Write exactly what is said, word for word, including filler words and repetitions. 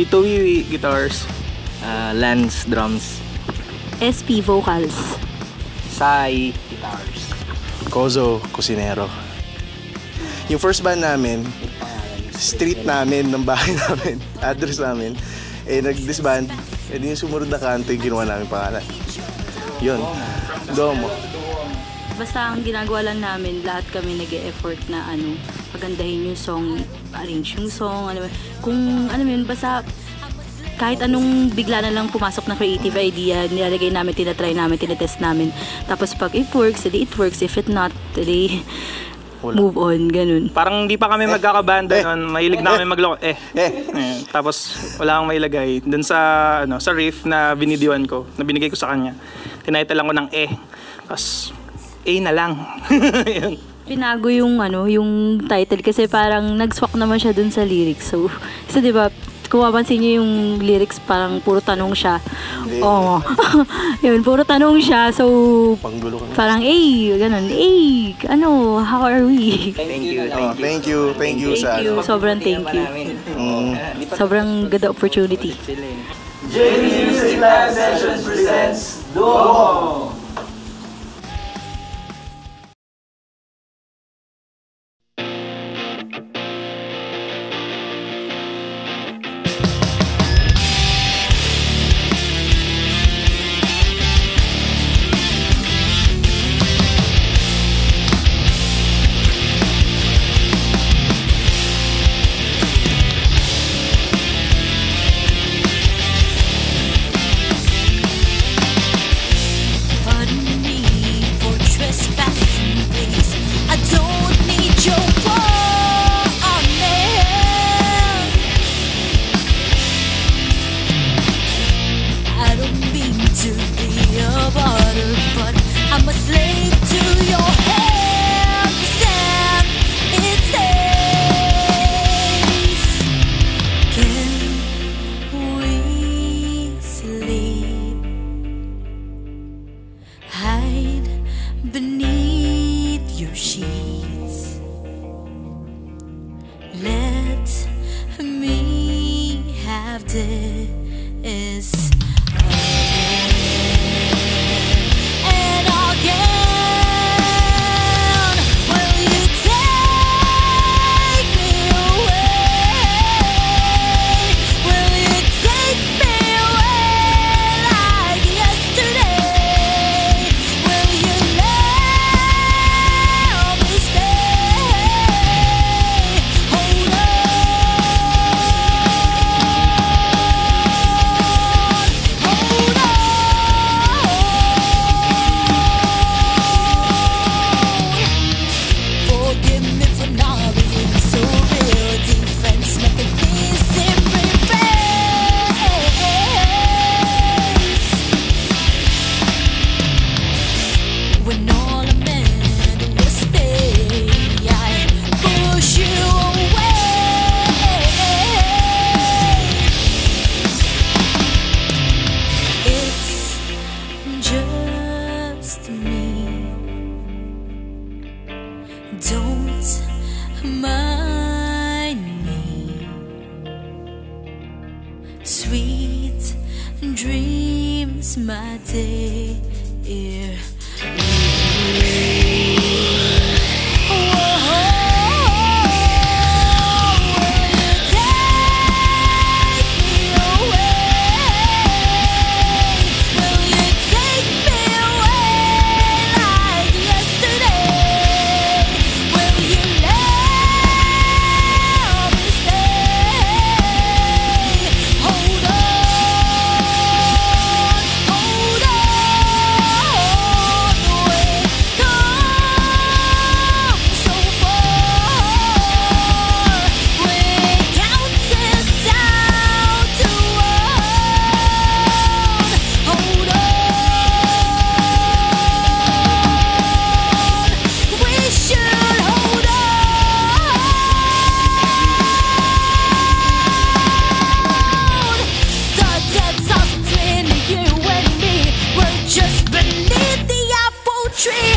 Tito Wiwi, guitars. Uh, Lance, drums. S P, vocals. Sai, guitars. Kozo, kusinero. Yung first band namin, street namin, ng bahay namin, address namin, eh nag-disband. Eh din yung sumunod na kanto yung ginawa namin pangalan. Yun, Domo. Basta ang ginagawa lang namin, lahat kami nag-e-effort na ano, pagandahin yung song, arrange yung song, ano, kung ano yun, basta kahit anong bigla na lang pumasok na creative idea, nilalagay namin, tinatry namin, tinatest namin. Tapos pag it works, edi it works. If it not, edi move on, ganun. Parang di pa kami eh, magkakabanda eh, nun. Mahilig eh, na kami magloko. Eh, eh. eh. Tapos wala akong mailagay. Dun sa, ano, sa riff na binidiwan ko, na binigay ko sa kanya, tinaytalan ko ng eh. Tapos, eh na lang. Yun. Pinago yung, ano, yung title kasi parang nag-swak naman siya dun sa lyrics. So, so di ba, kung mapansin niyo yung lyrics, parang puro tanong siya. Oo. Oh. Yun, puro tanong siya. So, parang, ay, ganun, ay, ano, how are we? Thank you, thank you. Thank you, thank you, thank you. Sobrang thank you. Mm. Sobrang good opportunity. J D Music Live Sessions presents Duomo! Tree!